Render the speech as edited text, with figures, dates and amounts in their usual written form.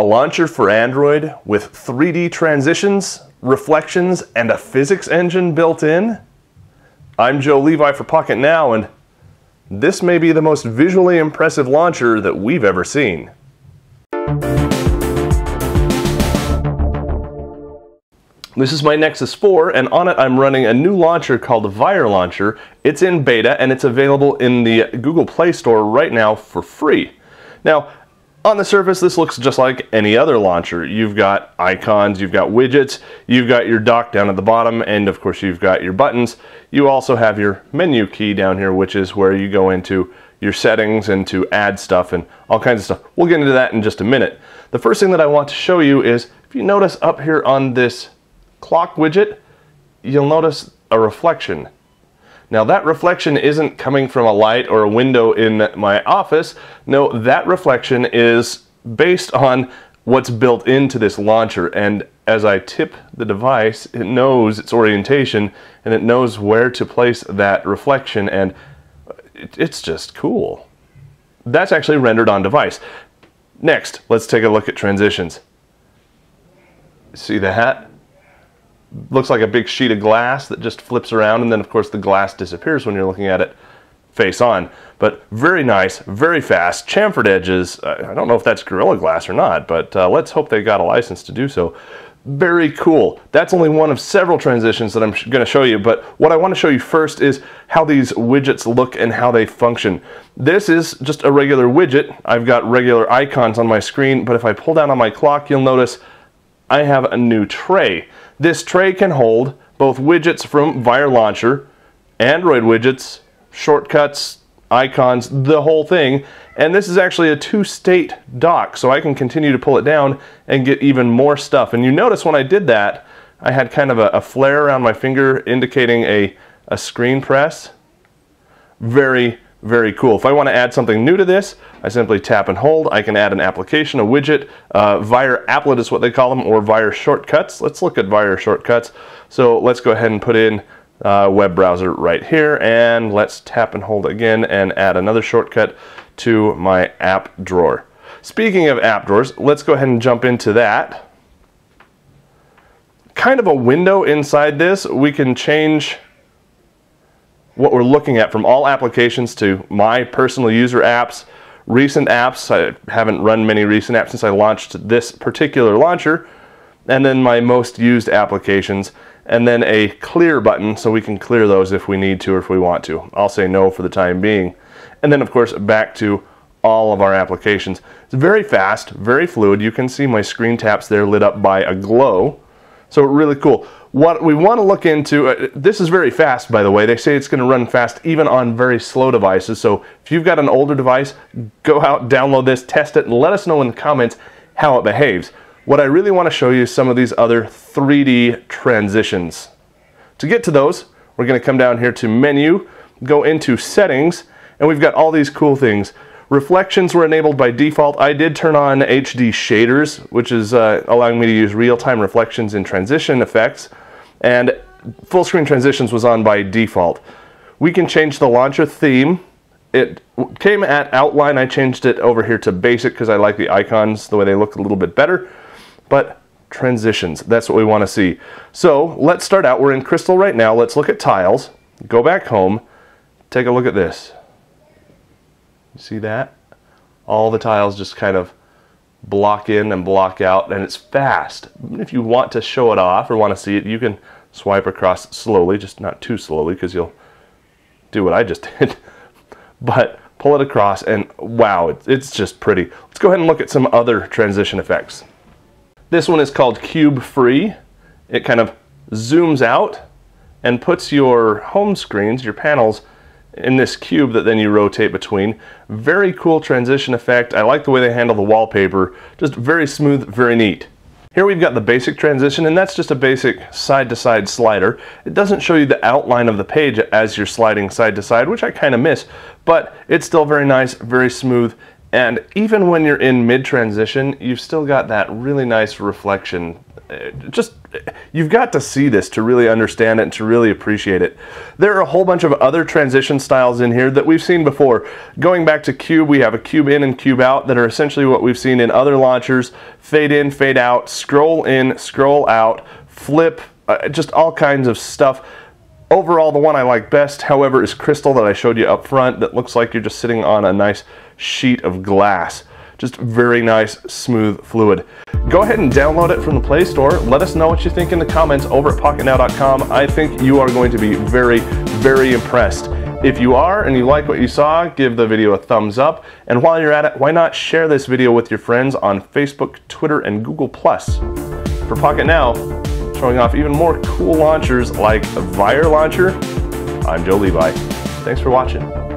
A launcher for Android with 3D transitions, reflections, and a physics engine built in? I'm Joe Levi for Pocket Now, and this may be the most visually impressive launcher that we've ever seen. This is my Nexus 4, and on it I'm running a new launcher called Vire Launcher. It's in beta, and it's available in the Google Play Store right now for free. Now, on the surface, this looks just like any other launcher. You've got icons, you've got widgets, you've got your dock down at the bottom, and of course you've got your buttons. You also have your menu key down here, which is where you go into your settings and to add stuff and all kinds of stuff. We'll get into that in just a minute. The first thing that I want to show you is, if you notice up here on this clock widget, you'll notice a reflection. Now that reflection isn't coming from a light or a window in my office. No, that reflection is based on what's built into this launcher, and as I tip the device, it knows its orientation and it knows where to place that reflection, and it's just cool. That's actually rendered on device. Next, let's take a look at transitions. See the hat? Looks like a big sheet of glass that just flips around, and then of course the glass disappears when you're looking at it face on. But very nice, very fast, chamfered edges. I don't know if that's Gorilla Glass or not, but let's hope they got a license to do so. Very cool. That's only one of several transitions that I'm going to show you, but what I want to show you first is how these widgets look and how they function. This is just a regular widget. I've got regular icons on my screen, but if I pull down on my clock, you'll notice I have a new tray. This tray can hold both widgets from Vire Launcher, Android widgets, shortcuts, icons, the whole thing. And this is actually a two-state dock, so I can continue to pull it down and get even more stuff. And you notice when I did that, I had kind of a flare around my finger indicating a screen press. Very cool. If I want to add something new to this, I simply tap and hold. I can add an application, a widget. Vire Applet is what they call them, or Vire Shortcuts. Let's look at Vire Shortcuts. So let's go ahead and put in web browser right here, and let's tap and hold again and add another shortcut to my app drawer. Speaking of app drawers, let's go ahead and jump into that. Kind of a window inside this. We can change what we're looking at from all applications to my personal user apps, recent apps. I haven't run many recent apps since I launched this particular launcher, and then my most used applications, and then a clear button so we can clear those if we need to or if we want to. I'll say no for the time being. And then of course back to all of our applications. It's very fast, very fluid. You can see my screen taps there lit up by a glow. So really cool. What we want to look into, this is very fast, by the way. They say it's going to run fast even on very slow devices. So if you've got an older device, go out, download this, test it, and let us know in the comments how it behaves. What I really want to show you is some of these other 3D transitions. To get to those, we're going to come down here to Menu, go into Settings, and we've got all these cool things. Reflections were enabled by default. I did turn on HD shaders, which is allowing me to use real-time reflections in transition effects, and full screen transitions was on by default. We can change the launcher theme. It came at outline. I changed it over here to basic because I like the icons, the way they look a little bit better, but transitions, that's what we want to see. So let's start out. We're in crystal right now. Let's look at tiles, go back home, take a look at this. You see that? All the tiles just kind of block in and block out, and it's fast. Even if you want to show it off or want to see it, you can swipe across slowly, just not too slowly because you'll do what I just did, but pull it across, and wow, it's just pretty. Let's go ahead and look at some other transition effects. This one is called Cube Free. It kind of zooms out and puts your home screens, your panels, in this cube that then you rotate between. Very cool transition effect. I like the way they handle the wallpaper. Just very smooth, very neat. Here we've got the basic transition, and that's just a basic side-to-side slider. It doesn't show you the outline of the page as you're sliding side-to-side, which I kind of miss, but it's still very nice, very smooth, and even when you're in mid-transition, you've still got that really nice reflection just, you've got to see this to really understand it and to really appreciate it. There are a whole bunch of other transition styles in here that we've seen before. Going back to cube, we have a cube in and cube out that are essentially what we've seen in other launchers. Fade in, fade out, scroll in, scroll out, flip, just all kinds of stuff. Overall, the one I like best, however, is crystal that I showed you up front that looks like you're just sitting on a nice sheet of glass. Just very nice, smooth fluid. Go ahead and download it from the Play Store. Let us know what you think in the comments over at pocketnow.com. I think you are going to be very, very impressed. If you are and you like what you saw, give the video a thumbs up. And while you're at it, why not share this video with your friends on Facebook, Twitter, and Google+. For Pocket Now, showing off even more cool launchers like Vire Launcher, I'm Joe Levi. Thanks for watching.